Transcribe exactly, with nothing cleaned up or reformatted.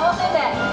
楽しんで。